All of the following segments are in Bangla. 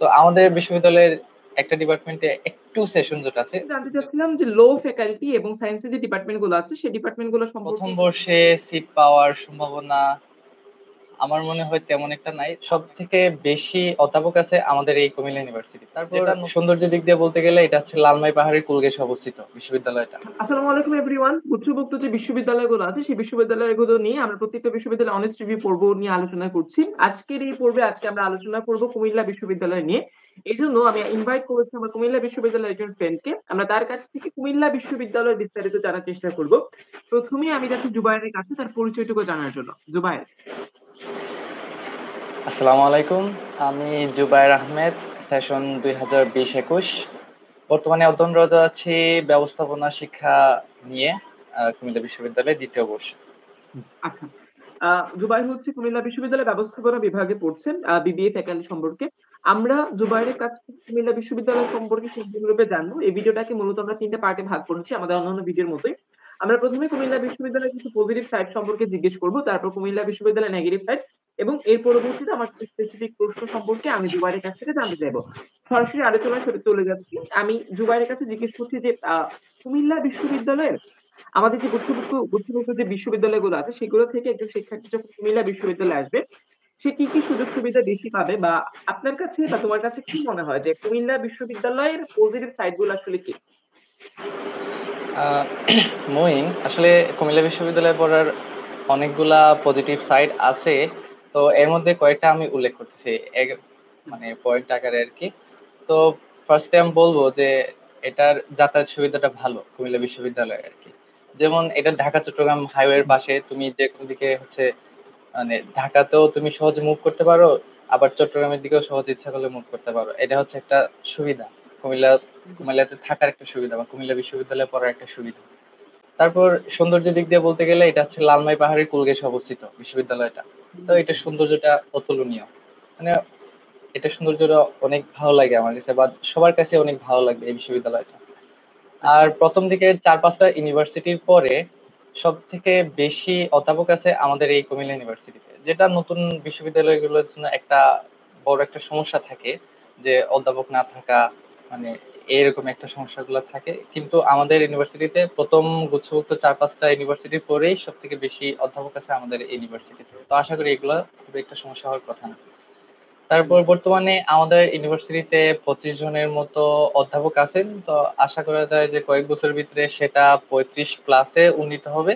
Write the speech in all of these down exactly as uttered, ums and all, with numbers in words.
তো আমাদের বিশ্ববিদ্যালয়ের একটা ডিপার্টমেন্টে একটু সেশন জট আছে। জানতে চাচ্ছিলাম যে লো ফ্যাকাল্টি এবং সায়েন্সের যে ডিপার্টমেন্টগুলো আছে সেই ডিপার্টমেন্টগুলো সম্পর্কে। প্রথম বর্ষে সিট পাওয়ার সম্ভাবনা আমার মনে হয় তেমন একটা নাই। সবথেকে বেশি অধ্যাপক আছে আমাদের এই কুমিল্লা ইউনিভার্সিটি। তারপর এটা সৌন্দর্যের দিক দিয়ে বলতে গেলে এটা হচ্ছে লালমাই পাহাড়ের কোল ঘেঁষে অবস্থিত বিশ্ববিদ্যালয়টা। আসসালামু আলাইকুম এভরিওয়ান। উচ্চভুক্ত যে বিশ্ববিদ্যালয়গুলো আছে সেই বিশ্ববিদ্যালয়গুলো নিয়ে আমরা প্রত্যেকটা বিশ্ববিদ্যালয়ে অনার্স রিভিউ পর্ব নিয়ে আলোচনা করছি। আজকের এই পর্বে আজকে আমরা আলোচনা করব কুমিল্লা বিশ্ববিদ্যালয় নিয়ে। এই জন্য আমি ইনভাইট করেছি আমার কুমিল্লা বিশ্ববিদ্যালয়ের একজন ফ্রেন্ডকে। আমরা তার কাছ থেকে কুমিল্লা বিশ্ববিদ্যালয়ের বিস্তারিত জানার চেষ্টা করব। প্রথমে আমি যাচ্ছি জুবায়েরের কাছে তার পরিচয়টুকু জানার জন্য। জুবায়ের। আসসালামু আলাইকুম, আমি জুবায়ের আহমেদ, সেশন দুই হাজার বিশ একুশ, বর্তমানে অধ্যয়নরত আছি ব্যবস্থাপনা শিক্ষা নিয়ে কুমিল্লা বিশ্ববিদ্যালয়ে দ্বিতীয় বর্ষ। আচ্ছা, জুবায়ের হচ্ছে কুমিল্লা বিশ্ববিদ্যালয়ে ব্যবস্থাপনা বিভাগে পড়ছেন বিবিএ ফ্যাকাল্টি সম্পর্কে। আমরা জুবায়েরের কাছ থেকে কুমিল্লা বিশ্ববিদ্যালয় সম্পর্কে সম্পূর্ণরূপে জানবো। এই ভিডিওটাকে মূলত আমরা তিনটা পার্টে ভাগ করেছি আমাদের অন্যান্য ভিডিওর মতোই। আমরা প্রথমে কুমিল্লা বিশ্ববিদ্যালয়ের কিছু পজিটিভ সাইড সম্পর্কে জিজ্ঞেস করবো, তারপর কুমিল্লা বিশ্ববিদ্যালয়ের নেগেটিভ সাইড, এবং এর পরবর্তীতে আমার স্পেসিফিক প্রশ্ন সম্পর্কে আমি জুবায়েরের কাছ থেকে জানতে চাইবো। সরাসরি আলোচনায় চলে যাচ্ছি। আমি জুবায়েরের কাছে জিজ্ঞেস করছি যে কুমিল্লা বিশ্ববিদ্যালয়ের আমাদের যে গুরুত্বপূর্ণ গুরুত্বপূর্ণ যে বিশ্ববিদ্যালয়গুলো আছে সেগুলো থেকে একজন শিক্ষার্থী যখন কুমিল্লা বিশ্ববিদ্যালয়ে আসবে সে কি কি সুযোগ সুবিধা বেশি পাবে, বা আপনার কাছে বা তোমার কাছে কি মনে হয় যে কুমিল্লা বিশ্ববিদ্যালয়ের পজিটিভ সাইডগুলো আসলে কি? মইন, আসলে কুমিল্লা বিশ্ববিদ্যালয়ে পড়ার অনেকগুলা পজিটিভ সাইড আছে, তো এর মধ্যে কয়েকটা আমি উল্লেখ করতেছি মানে পয়েন্ট আকারে আর কি। তো ফার্স্টে আমি বলবো যে এটার যাতায়াত সুবিধাটা ভালো কুমিল্লা বিশ্ববিদ্যালয়ে আর কি। যেমন এটা ঢাকা চট্টগ্রাম হাইওয়ের পাশে, তুমি যে কোনো দিকে হচ্ছে মানে ঢাকাতেও তুমি সহজে মুভ করতে পারো, আবার চট্টগ্রামের দিকেও সহজে ইচ্ছা করলে মুভ করতে পারো। এটা হচ্ছে একটা সুবিধা কুমিল্লা, কুমিল্লাতে থাকার একটা সুবিধা বা কুমিল্লা বিশ্ববিদ্যালয়ে পড়ার একটা সুবিধা। তারপর সৌন্দর্যের দিক দিয়ে বলতে গেলে এটা হচ্ছে লালমাই পাহাড়ের কোল ঘেঁষে অবস্থিত বিশ্ববিদ্যালয়টা, তো এটা সৌন্দর্যটা অতুলনীয়, মানে এটা সৌন্দর্যটা অনেক ভালো লাগে আমার কাছে বা সবার কাছে অনেক ভালো লাগে এই বিশ্ববিদ্যালয়টা। আর প্রথম দিকে চার পাঁচটা ইউনিভার্সিটির পরে সব থেকে বেশি অধ্যাপক আছে আমাদের এই কুমিল্লা ইউনিভার্সিটিতে, যেটা নতুন বিশ্ববিদ্যালয়গুলোর জন্য একটা বড় একটা সমস্যা থাকে যে অধ্যাপক না থাকা, মানে এরকম একটা সমস্যাগুলো থাকে। কিন্তু আমাদের ইউনিভার্সিটিতে প্রথম গুচ্ছভুক্ত চার পাঁচটা ইউনিভার্সিটির পরেই সব থেকে বেশি অধ্যাপক আছে আমাদের ইউনিভার্সিটিতে, তো আশা করি এগুলো খুব একটা সমস্যা হওয়ার কথা না। তারপর বর্তমানে আমাদের ইউনিভার্সিটিতে পঁচিশ জনের মতো অধ্যাপক আছেন, তো আশা করা যায় যে কয়েক বছরের ভিতরে সেটা পঁয়ত্রিশ প্লাসে উন্নীত হবে,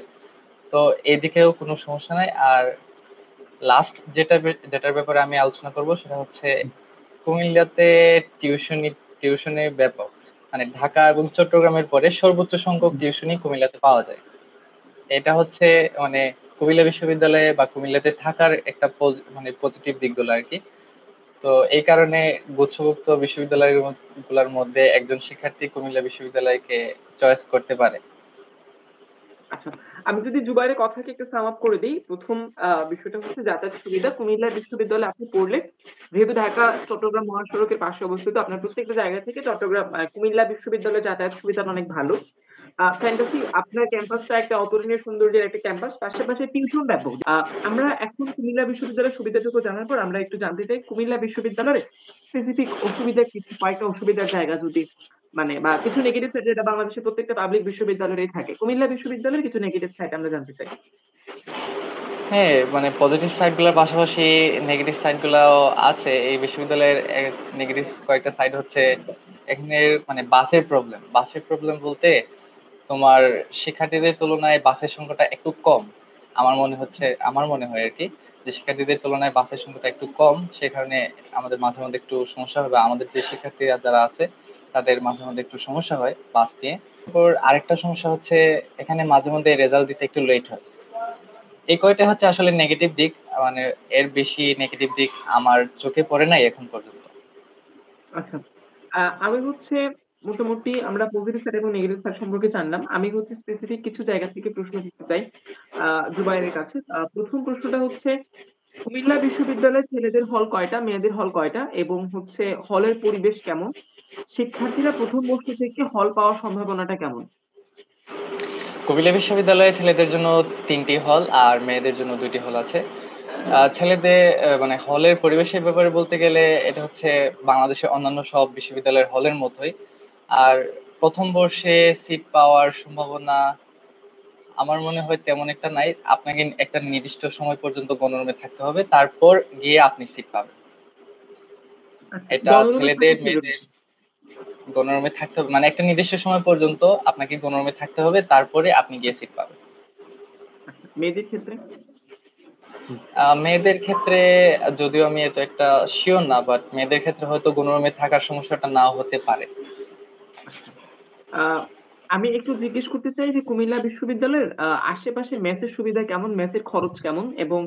তো এদিকেও কোনো সমস্যা নাই। আর লাস্ট যেটা যেটার ব্যাপারে আমি আলোচনা করব সেটা হচ্ছে কুমিল্লাতে টিউশনি টিউশনের ব্যাপক, মানে ঢাকা এবং চট্টগ্রামের পরে সর্বোচ্চ সংখ্যক টিউশনি কুমিল্লাতে পাওয়া যায়। এটা হচ্ছে মানে কুমিল্লা বিশ্ববিদ্যালয়ে বা কুমিল্লাতে থাকার একটা মানে পজিটিভ দিকগুলো আর কি। তো এই কারণে গুচ্ছভুক্ত বিশ্ববিদ্যালয়গুলোর মধ্যে একজন শিক্ষার্থী কুমিল্লা বিশ্ববিদ্যালয়কে চয়েস করতে পারে। আচ্ছা, আমি যদি জুবায়েরের কথাকে একটু সাম আপ করে দিই, প্রথম বিষয়টা হচ্ছে যাতায়াত সুবিধা। কুমিল্লা বিশ্ববিদ্যালয়ে আপনি পড়লে যেহেতু ঢাকা চট্টগ্রাম মহাসড়কের পাশে অবস্থিত, আপনার প্রত্যেকটা জায়গা থেকে চট্টগ্রাম কুমিল্লা বিশ্ববিদ্যালয়ের যাতায়াত সুবিধা অনেক ভালো। ফ্যান্টাসি, আপনার ক্যাম্পাসটা একটা অতুলনীয় সৌন্দর্যের একটা ক্যাম্পাস, পাশাপাশি টিউশন ব্যাপক। আমরা এখন কুমিল্লা বিশ্ববিদ্যালয়ের সুবিধাটুকু জানার পর আমরা একটু জানতে চাই কুমিল্লা বিশ্ববিদ্যালয়ের স্পেসিফিক অসুবিধা, কিছু কয়েকটা অসুবিধার জায়গা যদি মানে বা কিছু নেগেটিভ সাইড, যেটা বাংলাদেশের প্রত্যেকটা পাবলিক বিশ্ববিদ্যালয়েই থাকে, কুমিল্লা বিশ্ববিদ্যালয়ের কিছু নেগেটিভ সাইড আমরা জানতে চাই। হ্যাঁ, মানে পজিটিভ সাইডগুলোর পাশাপাশি নেগেটিভ সাইডগুলোও আছে এই বিশ্ববিদ্যালয়ের। নেগেটিভ কয়েকটা সাইড হচ্ছে এখানে মানে বাসের প্রবলেম। বাসের প্রবলেম বলতে তোমার শিক্ষার্থীদের তুলনায় বাসের সংখ্যাটা একটু কম আমার মনে হচ্ছে, আমার মনে হয় আর কি, যে শিক্ষার্থীদের তুলনায় বাসের সংখ্যাটা একটু কম, সে কারণে আমাদের মাঝে মধ্যে একটু সমস্যা হবে। আমাদের যে শিক্ষার্থীরা যারা আছে তাদের মাঝে মধ্যে একটু সমস্যা হয় বাস নিয়ে। তারপর আরেকটা সমস্যা হচ্ছে এখানে মাঝে মধ্যে রেজাল্ট দিতে একটু লেট হয়। এই কয়টা হচ্ছে আসলে নেগেটিভ দিক, মানে এর বেশি নেগেটিভ দিক আমার চোখে পড়ে নাই এখন পর্যন্ত। আচ্ছা, আমি হচ্ছে মোটামুটি আমরা পজিটিভ সাইড এবং নেগেটিভ সাইড সম্পর্কে জানলাম। আমি হচ্ছে স্পেসিফিক কিছু জায়গা থেকে প্রশ্ন করতে চাই জুবায়েরের কাছে। প্রথম প্রশ্নটা হচ্ছে কুমিল্লা বিশ্ববিদ্যালয়ের ছেলেদের হল কয়টা, মেয়েদের হল কয়টা, এবং হচ্ছে হলের পরিবেশ কেমন, শিক্ষার্থীরা প্রথম বর্ষ থেকে হল পাওয়ার সম্ভাবনাটা কেমন? কুমিল্লা বিশ্ববিদ্যালয়ে ছেলেদের জন্য তিনটি হল আর মেয়েদের জন্য দুইটি হল আছে। ছেলেদের মানে হলের পরিবেশের ব্যাপারে বলতে গেলে এটা হচ্ছে বাংলাদেশের অন্যান্য সব বিশ্ববিদ্যালয়ের হলের মতোই। আর প্রথম বর্ষে সিট পাওয়ার সম্ভাবনা আমার মনে হয় তেমন একটা নাই, আপনাকে একটা নির্দিষ্ট সময় পর্যন্ত গণরুমে থাকতে হবে, তারপর গিয়ে আপনি সিট পাবেন। এটা ছেলেদের মেয়েদের গণরুমে থাকতে হবে, মানে একটা নির্দিষ্ট সময় পর্যন্ত আপনাকে গণরুমে থাকতে হবে, তারপরে আপনি গিয়ে সিট পাবেন। মেয়েদের ক্ষেত্রে মেয়েদের ক্ষেত্রে যদিও আমি এত একটা শিওর না, বাট মেয়েদের ক্ষেত্রে হয়তো গণরুমে থাকার সমস্যাটা নাও হতে পারে। আমি একটু জিজ্ঞেস করতে চাই যে কুমিল্লা বিশ্ববিদ্যালয়ের আশেপাশে মেসের সুবিধা কেমন, মেসের খরচ কেমন, এবং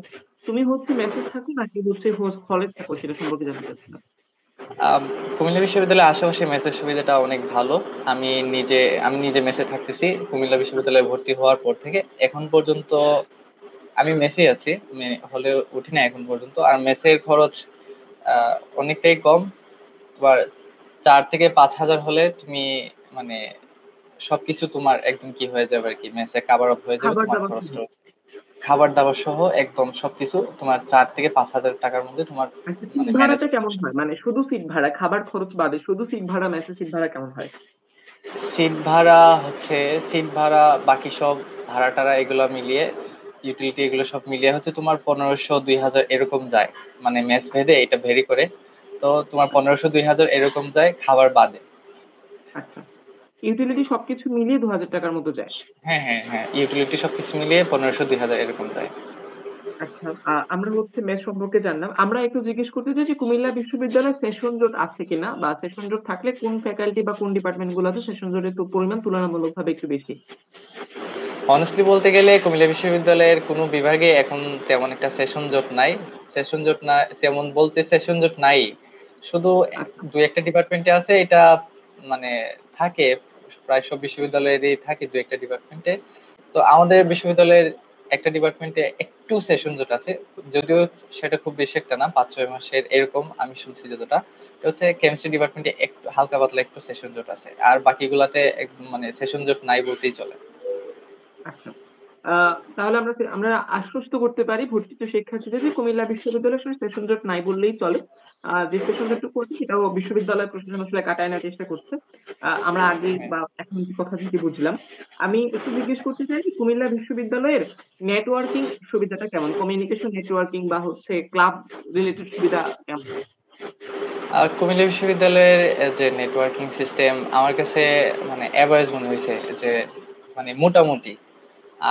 তুমি হচ্ছে মেসে থাকো নাকি হচ্ছে হলে থাকো সেটা সম্পর্কে জানতে চাচ্ছিলাম। কুমিল্লা বিশ্ববিদ্যালয়ের আশেপাশে মেসের সুবিধাটা অনেক ভালো। আমি নিজে আমি নিজে মেসে থাকতেছি কুমিল্লা বিশ্ববিদ্যালয়ে ভর্তি হওয়ার পর থেকে। এখন পর্যন্ত আমি মেসে আছি, হলে উঠি না এখন পর্যন্ত। আর মেসের খরচ অনেকটাই কম, আবার চার থেকে পাঁচ হাজার হলে তুমি মানে সবকিছু তোমার একদম কি হয়ে যাবে আর কি, মেসে কভার আপ হয়ে যাবে তোমার খরচ, খাবার দাবার সহ একদম সবকিছু তোমার চার থেকে পাঁচ হাজার টাকার মধ্যে তোমার। ভাড়াটা কেমন হয়, মানে শুধু সিট ভাড়া, খাবার খরচ বাদে শুধু সিট ভাড়া, মেসে সিট ভাড়া কেমন হয়? সিট ভাড়া হচ্ছে সিট ভাড়া বাকি সব ভাড়া টাড়া এগুলো মিলিয়ে, ইউটিলিটি এগুলো সব মিলিয়ে হচ্ছে তোমার পনেরোশো দুই হাজার এরকম যায়, মানে মেস ভেদে এটা ভেরি করে, তো তোমার পনেরোশো দুই হাজার এরকম যায় খাবার বাদে। আচ্ছা, ইউটিলিটি সবকিছু মিলিয়ে দু হাজার টাকার মতো যায়? হ্যাঁ হ্যাঁ হ্যাঁ, ইউটিলিটি সবকিছু মিলিয়ে পনেরোশো দুই হাজার এরকম যায়। আচ্ছা, আমরা হচ্ছে মেস সম্পর্কে জানলাম। আমরা একটু জিজ্ঞেস করতে চাই যে কুমিল্লা বিশ্ববিদ্যালয়ে সেশন জোট আছে কিনা, বা সেশন জোট থাকলে কোন ফ্যাকাল্টি বা কোন ডিপার্টমেন্ট গুলোতে সেশন জোটের পরিমাণ তুলনামূলক ভাবে একটু বেশি? অনেস্টলি বলতে গেলে কুমিল্লা বিশ্ববিদ্যালয়ের কোনো বিভাগে এখন তেমন একটা সেশন জোট নাই। সেশন জোট না তেমন বলতে সেশন জোট নাই, শুধু দুই একটা ডিপার্টমেন্টে আছে। এটা মানে থাকে প্রায় সব বিশ্ববিদ্যালয়েরই থাকে দুই একটা ডিপার্টমেন্টে, তো আমাদের বিশ্ববিদ্যালয়ের একটা ডিপার্টমেন্টে একটু সেশন জোট আছে, যদিও সেটা খুব বেশি একটা না, পাঁচ ছয় মাসের এরকম আমি শুনছি যতটা। এটা হচ্ছে কেমিস্ট্রি ডিপার্টমেন্টে একটু হালকা পাতলা একটু সেশন জোট আছে, আর বাকিগুলাতে মানে সেশন জোট নাই বলতেই চলে। তাহলে আমরা আমরা আশ্বস্ত করতে পারি ভর্তিত শিক্ষার্থীদের যে কুমিল্লা বিশ্ববিদ্যালয়ের সঙ্গে সেশন জোট নাই বললেই চলে। যে সেশন জোটটুকু করছে সেটাও বিশ্ববিদ্যালয় প্রশাসন আসলে কাটায় নেওয়ার চেষ্টা করছে, আমরা আগে বা এখন কথা থেকে বুঝলাম। আমি একটু জিজ্ঞেস করতে চাই যে কুমিল্লা বিশ্ববিদ্যালয়ের নেটওয়ার্কিং সুবিধাটা কেমন, কমিউনিকেশন নেটওয়ার্কিং বা হচ্ছে ক্লাব রিলেটেড সুবিধা কেমন? কুমিল্লা বিশ্ববিদ্যালয়ের যে নেটওয়ার্কিং সিস্টেম আমার কাছে মানে অ্যাভারেজ মনে হয়েছে, যে মানে মোটামুটি।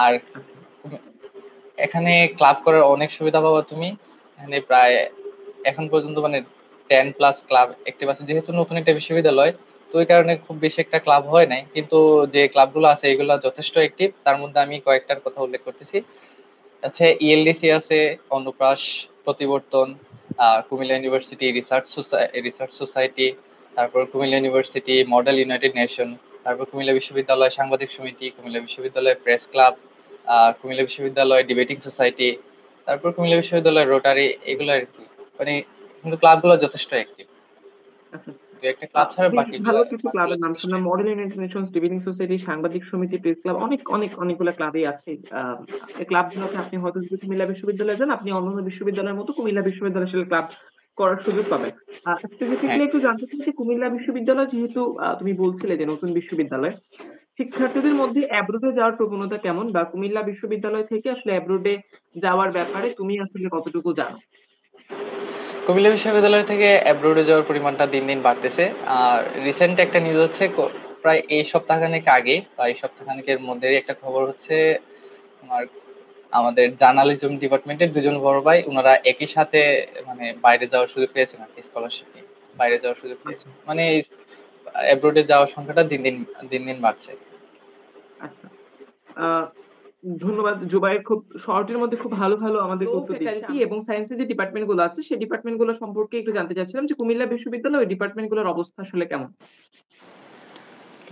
আর এখানে ক্লাব করার অনেক সুবিধা পাবা তুমি, এখানে প্রায় এখন পর্যন্ত মানে টেন প্লাস ক্লাব অ্যাক্টিভ আছে। যেহেতু নতুন একটা বিশ্ববিদ্যালয় তো ওই কারণে খুব বেশি একটা ক্লাব হয় নাই, কিন্তু যে ক্লাবগুলো আছে এগুলো যথেষ্ট অ্যাক্টিভ। তার মধ্যে আমি কয়েকটার কথা উল্লেখ করতেছি। আচ্ছা, ইএলডিসি আছে, অনুপ্রাস, প্রতিবর্তন, Comilla university research society research society তারপর Comilla university model united nation, তারপর কুমিল্লা বিশ্ববিদ্যালয় সাংবাদিক সমিতি, কুমিল্লা বিশ্ববিদ্যালয় প্রেস ক্লাব, কুমিল্লা বিশ্ববিদ্যালয় ডিবেটিং সোসাইটি, তারপর কুমিল্লা বিশ্ববিদ্যালয় রোটারি, এগুলো আর কি। মানে কিন্তু ক্লাবগুলো যথেষ্ট অ্যাক্টিভ। একটা ক্লাব ছাড়া বাকি ভালো কিছু ক্লাবের নাম শুনলাম, model united nations, debating society, সাংবাদিক সমিতি, প্রেস ক্লাব, অনেক অনেক অনেকগুলো ক্লাবই আছে। এই ক্লাবগুলোতে আপনি হয়তো যদি কুমিল্লা বিশ্ববিদ্যালয়ে যান, আপনি অন্যান্য বিশ্ববিদ্যালয়ের মতো কুমিল্লা বিশ্ববিদ্যালয়ের ক্লাব করার সুযোগ পাবেন। স্পেসিফিকলি একটু জানতে চাই যে কুমিল্লা বিশ্ববিদ্যালয় যেহেতু তুমি বলছিলে যে নতুন বিশ্ববিদ্যালয়, শিক্ষার্থীদের মধ্যে অ্যাব্রোডে যাওয়ার প্রবণতা কেমন, বা কুমিল্লা বিশ্ববিদ্যালয় থেকে আসলে অ্যাব্রোডে যাওয়ার ব্যাপারে তুমি আসলে কতটুকু জানো? কুমিল্লা বিশ্ববিদ্যালয় থেকে অ্যাব্রোডে যাওয়ার পরিমাণটা দিন দিন বাড়তেছে। আর রিসেন্ট একটা নিউজ হচ্ছে প্রায় এই সপ্তাহখানেক আগে, প্রায় এই সপ্তাহখানেকের মধ্যেই একটা খবর হচ্ছে আমার আমাদের জার্নালিজম ডিপার্টমেন্টের দুজন বড় ভাই, ওনারা একই সাথে মানে বাইরে যাওয়ার সুযোগ পেয়েছেন আর কি, স্কলারশিপ নিয়ে বাইরে যাওয়ার সুযোগ পেয়েছেন। মানে অ্যাব্রোডে যাওয়ার সংখ্যাটা দিন দিন দিন দিন বাড়ছে। আচ্ছা, ধন্যবাদ জুবায়ের, খুব শর্টের মধ্যে খুব ভালো ভালো আমাদের তথ্য দিয়েছে। এবং সায়েন্সের যে ডিপার্টমেন্ট গুলো আছে সেই ডিপার্টমেন্ট গুলো সম্পর্কে একটু জানতে চাচ্ছিলাম যে কুমিল্লা বিশ্ববিদ্যালয়ের ডিপার্টমেন্ট গুলোর অবস্থা আসলে কেমন?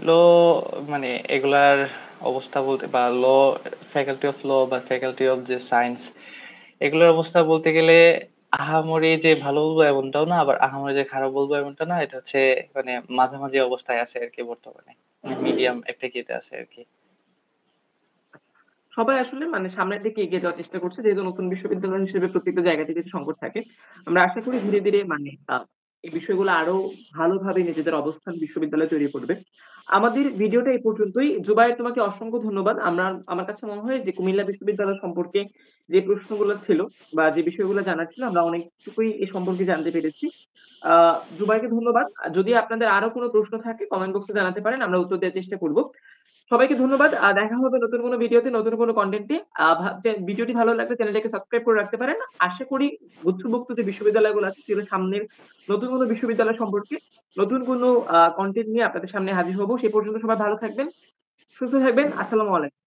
লো মানে এগুলার অবস্থা বলতে বা ল ফ্যাকাল্টি অফ ল বা ফ্যাকাল্টি অফ যে সায়েন্স, এগুলোর অবস্থা বলতে গেলে আহামরি যে ভালো বলবো এমনটাও না, আবার আহামরি যে খারাপ বলবো এমনটা না, এটা হচ্ছে মানে মাঝামাঝি অবস্থায় আছে আর কি, বর্তমানে মিডিয়াম একটা কেটে আছে আর কি। সবাই আসলে মানে সামনের দিকে এগিয়ে যাওয়ার চেষ্টা করছে, যেহেতু নতুন বিশ্ববিদ্যালয় হিসেবে প্রত্যেকটা জায়গা থেকে সংকট থাকে। আমরা আশা করি ধীরে ধীরে মানে আহ, এই বিষয়গুলো আরো ভালোভাবে নিজেদের অবস্থান বিশ্ববিদ্যালয়ে তৈরি করবে। আমাদের ভিডিওটা এই পর্যন্তই। জুবায়ের, তোমাকে অসংখ্য ধন্যবাদ। আমরা আমার কাছে মনে হয় যে কুমিল্লা বিশ্ববিদ্যালয় সম্পর্কে যে প্রশ্নগুলো ছিল বা যে বিষয়গুলো জানার ছিল আমরা অনেকটুকুই এ সম্পর্কে জানতে পেরেছি। আহ জুবাইকে ধন্যবাদ। আর যদি আপনাদের আরো কোনো প্রশ্ন থাকে কমেন্ট বক্সে জানাতে পারেন, আমরা উত্তর দেওয়ার চেষ্টা করব। সবাইকে ধন্যবাদ। আহ, দেখা হবে নতুন কোনো ভিডিওতে, নতুন কোনো কন্টেন্টে। ভিডিওটি ভালো লাগলে চ্যানেলটাকে সাবস্ক্রাইব করে রাখতে পারেন। আশা করি গুচ্ছভুক্ত যে বিশ্ববিদ্যালয়গুলো আছে সেগুলো সামনের নতুন কোনো বিশ্ববিদ্যালয় সম্পর্কে নতুন কোনো কন্টেন্ট নিয়ে আপনাদের সামনে হাজির হবো। সেই পর্যন্ত সবাই ভালো থাকবেন, সুস্থ থাকবেন। আসসালামু আলাইকুম।